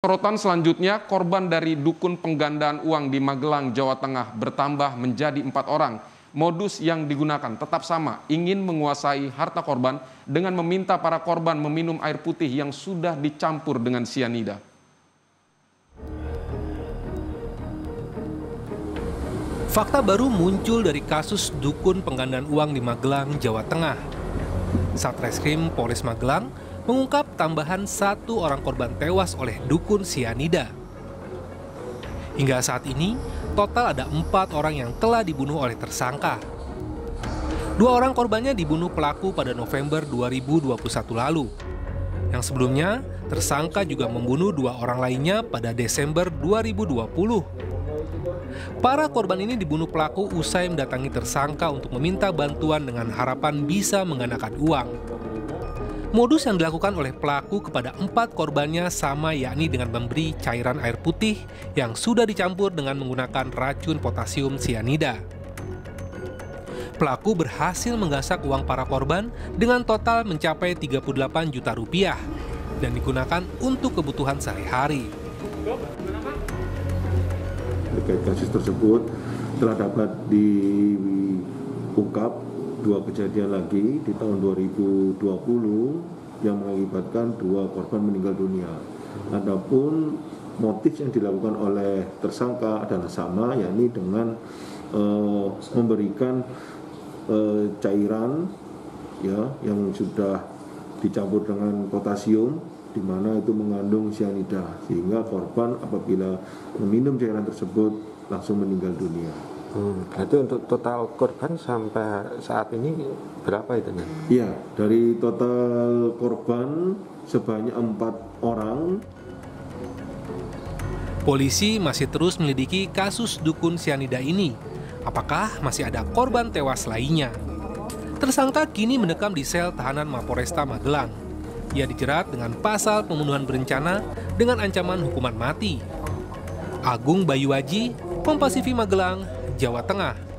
Sorotan selanjutnya, korban dari dukun penggandaan uang di Magelang, Jawa Tengah bertambah menjadi 4 orang. Modus yang digunakan tetap sama, ingin menguasai harta korban dengan meminta para korban meminum air putih yang sudah dicampur dengan sianida. Fakta baru muncul dari kasus dukun penggandaan uang di Magelang, Jawa Tengah. Satreskrim Polres Magelang mengungkap tambahan 1 orang korban tewas oleh dukun sianida. Hingga saat ini, total ada 4 orang yang telah dibunuh oleh tersangka. 2 orang korbannya dibunuh pelaku pada November 2021 lalu. Yang sebelumnya, tersangka juga membunuh 2 orang lainnya pada Desember 2020. Para korban ini dibunuh pelaku usai mendatangi tersangka untuk meminta bantuan dengan harapan bisa menggandakan uang. Modus yang dilakukan oleh pelaku kepada 4 korbannya sama, yakni dengan memberi cairan air putih yang sudah dicampur dengan menggunakan racun potasium sianida. Pelaku berhasil menggasak uang para korban dengan total mencapai 38 juta rupiah dan digunakan untuk kebutuhan sehari-hari. Terkait kasus tersebut telah dapat diungkap 2 kejadian lagi di tahun 2020 yang mengakibatkan 2 korban meninggal dunia. Adapun motif yang dilakukan oleh tersangka adalah sama, yakni dengan memberikan cairan ya yang sudah dicampur dengan potasium, di mana itu mengandung sianida, sehingga korban apabila meminum cairan tersebut langsung meninggal dunia. Berarti untuk total korban sampai saat ini berapa itu? Iya, dari total korban sebanyak 4 orang. Polisi masih terus melidiki kasus dukun sianida ini. Apakah masih ada korban tewas lainnya? Tersangka kini mendekam di sel tahanan Mapolresta Magelang. Ia dijerat dengan pasal pembunuhan berencana dengan ancaman hukuman mati. Agung Bayu Waji, Pempasifi Magelang, Jawa Tengah.